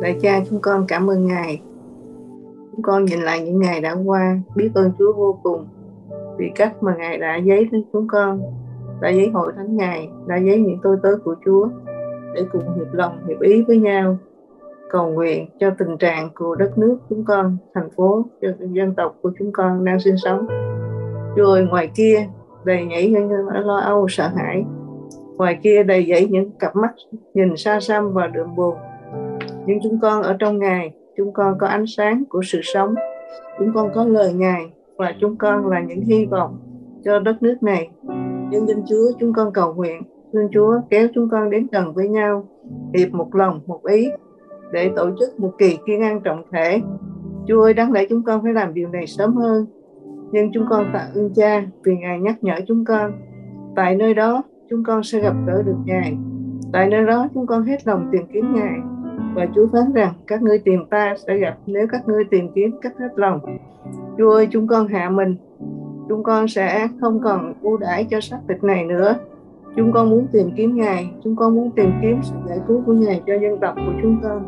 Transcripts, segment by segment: Lạy Cha, chúng con cảm ơn Ngài. Chúng con nhìn lại những ngày đã qua, biết ơn Chúa vô cùng vì cách mà Ngài đã dấy lên chúng con, đã dấy hội thánh Ngài, đã dấy những tôi tớ của Chúa để cùng hiệp lòng, hiệp ý với nhau, cầu nguyện cho tình trạng của đất nước chúng con, thành phố, dân tộc của chúng con đang sinh sống. Chúa ơi, ngoài kia đầy nhảy những lo âu, sợ hãi. Ngoài kia đầy dẫy những cặp mắt nhìn xa xăm và đượm buồn. Nhưng chúng con ở trong Ngài, chúng con có ánh sáng của sự sống. Chúng con có lời Ngài và chúng con là những hy vọng cho đất nước này. Nhân danh Chúa, chúng con cầu nguyện. Xin Chúa kéo chúng con đến gần với nhau, hiệp một lòng, một ý để tổ chức một kỳ kiên an trọng thể. Chúa ơi, đáng lẽ chúng con phải làm điều này sớm hơn. Nhưng chúng con tạ ơn Cha vì Ngài nhắc nhở chúng con. Tại nơi đó, chúng con sẽ gặp gỡ được Ngài. Tại nơi đó, chúng con hết lòng tìm kiếm Ngài. Và Chúa phán rằng, các ngươi tìm ta sẽ gặp nếu các ngươi tìm kiếm cách hết lòng. Chúa ơi, chúng con hạ mình. Chúng con sẽ không còn ưu đãi cho xác thịt này nữa. Chúng con muốn tìm kiếm Ngài. Chúng con muốn tìm kiếm sự giải cứu của Ngài cho dân tộc của chúng con.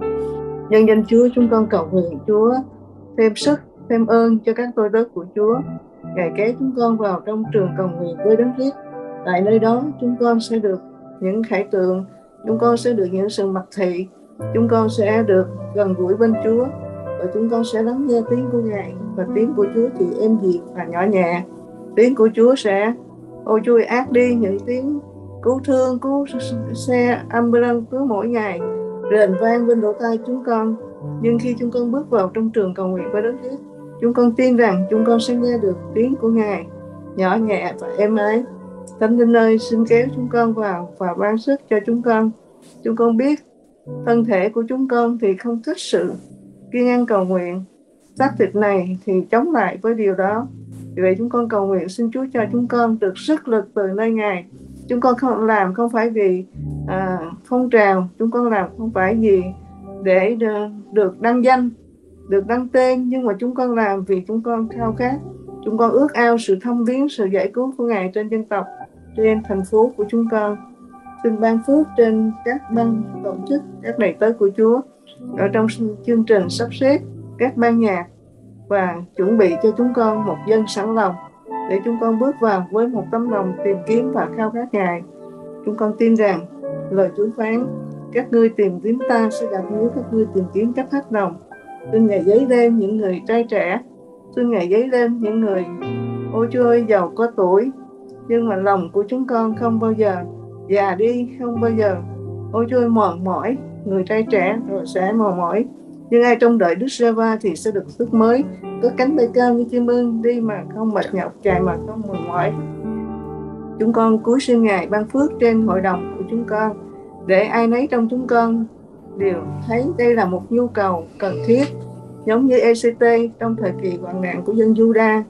Nhân danh Chúa, chúng con cầu nguyện Chúa thêm sức, thêm ơn cho các tôi tớ của Chúa. Ngài kéo chúng con vào trong trường cầu nguyện với Đấng Christ. Tại nơi đó, chúng con sẽ được những khải tượng, chúng con sẽ được những sự mặc thị, chúng con sẽ được gần gũi bên Chúa, và chúng con sẽ lắng nghe tiếng của Ngài, và tiếng của Chúa thì êm dịu và nhỏ nhẹ. Tiếng của Chúa sẽ chui át đi những tiếng cứu thương, cứu xe, ambulance cứ mỗi ngày rền vang bên lỗ tai chúng con. Nhưng khi chúng con bước vào trong trường cầu nguyện với Đấng Christ, chúng con tin rằng chúng con sẽ nghe được tiếng của Ngài nhỏ nhẹ và êm ái. Thánh Linh ơi, xin kéo chúng con vào và ban sức cho chúng con. Chúng con biết thân thể của chúng con thì không thích sự kiên ăn cầu nguyện. Xác thịt này thì chống lại với điều đó. Vì vậy chúng con cầu nguyện xin Chúa cho chúng con được sức lực từ nơi Ngài. Chúng con không làm không phải vì phong trào. Chúng con làm không phải gì để được đăng danh, được đăng tên. Nhưng mà chúng con làm vì chúng con khao khát. Chúng con ước ao sự thăm viếng, sự giải cứu của Ngài trên dân tộc, trên thành phố của chúng con. Xin ban phước trên các ban tổ chức, các đầy tớ của Chúa ở trong chương trình sắp xếp các ban nhạc, và chuẩn bị cho chúng con một dân sẵn lòng để chúng con bước vào với một tấm lòng tìm kiếm và khao khát Ngài. Chúng con tin rằng lời Chúa phán, các ngươi tìm kiếm ta sẽ gặp nếu các ngươi tìm kiếm cách hết lòng. Xin Ngài dấy lên những người trai trẻ, xin Ngài dấy lên những người Chúa ơi, giàu có tuổi, nhưng mà lòng của chúng con không bao giờ già đi, không bao giờ Chúa ơi, mòn mỏi. Người trai trẻ rồi sẽ mòn mỏi, nhưng ai trông đợi Đức Giê-hô-va thì sẽ được sức mới, có cánh bay cao như chim ưng, đi mà không mệt nhọc, chạy mà không mòn mỏi. Chúng con cúi xin Ngài ban phước trên hội đồng của chúng con, để ai nấy trong chúng con đều thấy đây là một nhu cầu cần thiết. Giống như ECT trong thời kỳ hoạn nạn của dân Giu-đa,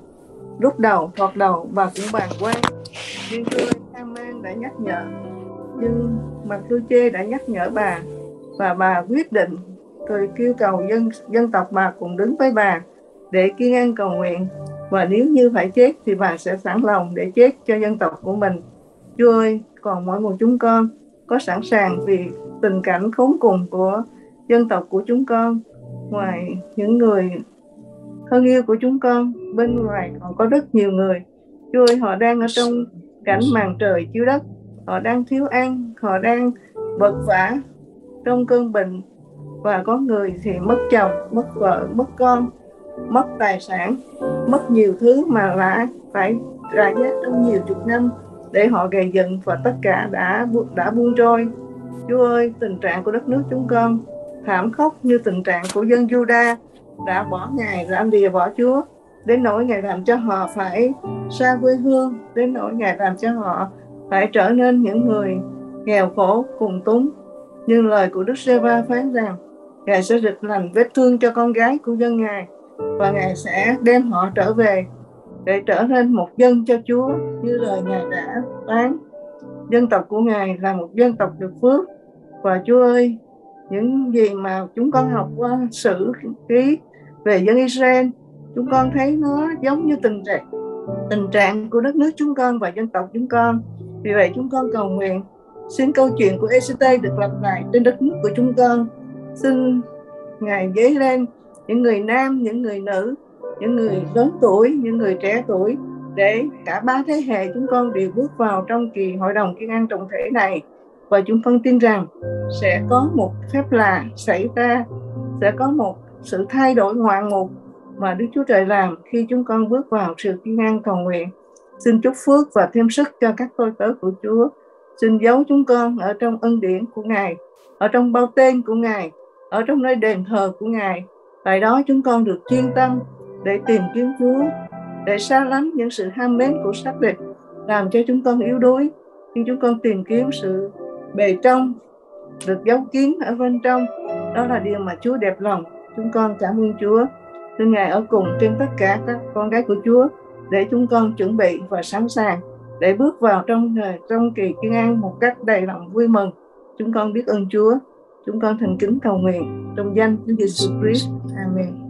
lúc đầu thoạt đầu và cũng bàng quan. Nhưng Chúa Amen đã nhắc nhở, nhưng mà Chúa Chê đã nhắc nhở bà, và bà quyết định rồi kêu cầu dân tộc bà cùng đứng với bà để kiên ăn cầu nguyện, và nếu như phải chết thì bà sẽ sẵn lòng để chết cho dân tộc của mình. Chúa ơi, còn mỗi một chúng con có sẵn sàng vì tình cảnh khốn cùng của dân tộc của chúng con. Ngoài những người thân yêu của chúng con, bên ngoài còn có rất nhiều người. Chúa ơi, họ đang ở trong cảnh màn trời chiếu đất, họ đang thiếu ăn, họ đang vật vã trong cơn bệnh, và có người thì mất chồng, mất vợ, mất con, mất tài sản, mất nhiều thứ mà đã phải trả giá trong nhiều chục năm để họ gầy dựng, và tất cả đã buông trôi. Chúa ơi, tình trạng của đất nước chúng con thảm khốc như tình trạng của dân Giu-đa đã bỏ Ngài, đã lìa bỏ Chúa, đến nỗi Ngài làm cho họ phải xa quê hương, đến nỗi Ngài làm cho họ phải trở nên những người nghèo khổ, cùng túng. Nhưng lời của Đức Giê-hô-va phán rằng Ngài sẽ rực lành vết thương cho con gái của dân Ngài, và Ngài sẽ đem họ trở về để trở nên một dân cho Chúa như lời Ngài đã phán. Dân tộc của Ngài là một dân tộc được phước. Và Chúa ơi, những gì mà chúng con học qua sử ký về dân Israel, chúng con thấy nó giống như tình trạng của đất nước chúng con và dân tộc chúng con. Vì vậy chúng con cầu nguyện, xin câu chuyện của ECT được lặp lại trên đất nước của chúng con. Xin Ngài dấy lên những người nam, những người nữ, những người lớn tuổi, những người trẻ tuổi, để cả ba thế hệ chúng con đều bước vào trong kỳ hội đồng Kiên An Trọng Thể này. Và chúng con tin rằng sẽ có một phép lạ xảy ra, sẽ có một sự thay đổi ngoạn mục mà Đức Chúa Trời làm khi chúng con bước vào sự kiên an cầu nguyện. Xin chúc phước và thêm sức cho các tôi tớ của Chúa. Xin giấu chúng con ở trong ân điển của Ngài, ở trong bao tên của Ngài, ở trong nơi đền thờ của Ngài. Tại đó chúng con được chuyên tâm để tìm kiếm Chúa, để xa lánh những sự ham mến của xác thịt, làm cho chúng con yếu đuối. Nhưng chúng con tìm kiếm sự bề trong, được giấu kín ở bên trong. Đó là điều mà Chúa đẹp lòng. Chúng con cảm ơn Chúa. Xin Ngài ở cùng trên tất cả các con gái của Chúa, để chúng con chuẩn bị và sẵn sàng để bước vào trong kỳ kiên an một cách đầy lòng vui mừng. Chúng con biết ơn Chúa. Chúng con thành kính cầu nguyện trong danh Chúa Jesus Christ. Amen.